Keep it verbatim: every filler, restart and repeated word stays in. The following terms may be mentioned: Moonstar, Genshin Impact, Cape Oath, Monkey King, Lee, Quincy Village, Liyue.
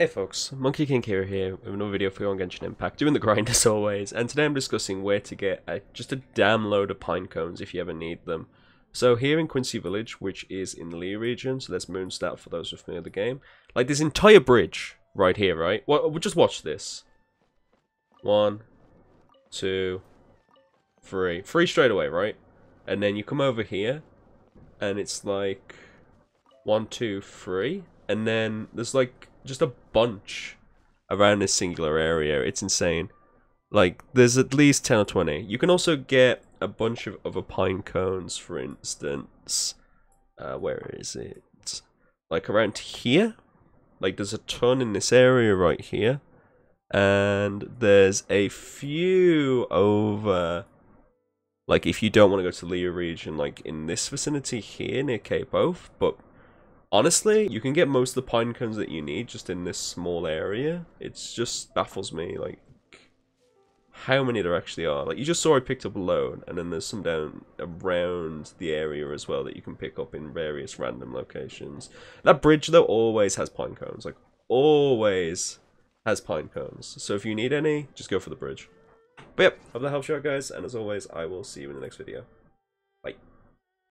Hey folks, Monkey King here, here with another video for you on Genshin Impact, doing the grind as always, and today I'm discussing where to get a, just a damn load of pine cones if you ever need them. So here in Quincy Village, which is in the Lee region, so there's Moonstar for those with me of the game. Like this entire bridge right here, right? Well, just watch this. One, two, three. Three straight away, right? And then you come over here, and it's like one, two, three, and then there's like just a bunch around this singular area. It's insane. Like there's at least ten or twenty. You can also get a bunch of other pine cones, for instance. Uh, where is it? Like around here. Like there's a ton in this area right here, and there's a few over. Like if you don't want to go to the Liyue region, like in this vicinity here near Cape Oath, but. Honestly, you can get most of the pine cones that you need just in this small area. It just baffles me, like, how many there actually are. Like, you just saw I picked up a load, and then there's some down around the area as well that you can pick up in various random locations. That bridge, though, always has pine cones. Like, always has pine cones. So if you need any, just go for the bridge. But yep, hope that helps you out, guys, and as always, I will see you in the next video.